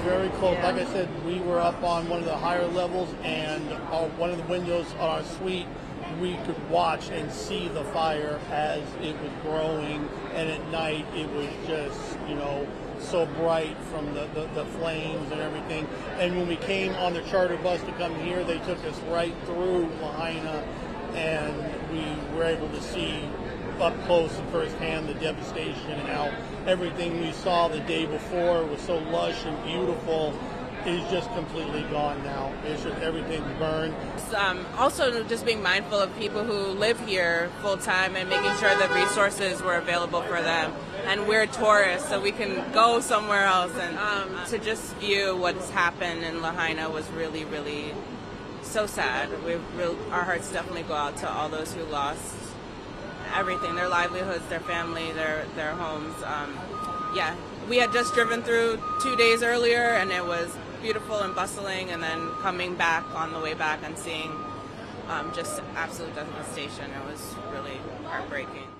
very cold. Yeah. Like I said, we were up on one of the higher levels, and one of the windows on our suite, we could watch and see the fire as it was growing, and at night it was just, you know, so bright from the flames and everything. And when we came on the charter bus to come here, they took us right through Lahaina, and we were able to see up close and firsthand the devastation, and how everything we saw the day before was so lush and beautiful is just completely gone now. It's just everything's burned. Also just being mindful of people who live here full time and making sure that resources were available for them. And we're tourists, so we can go somewhere else. And to just view what's happened in Lahaina was really, really so sad. Our hearts definitely go out to all those who lost everything, their livelihoods, their family, their homes. Yeah, we had just driven through 2 days earlier, and it was beautiful and bustling, and then coming back on the way back and seeing just absolute devastation. It was really heartbreaking.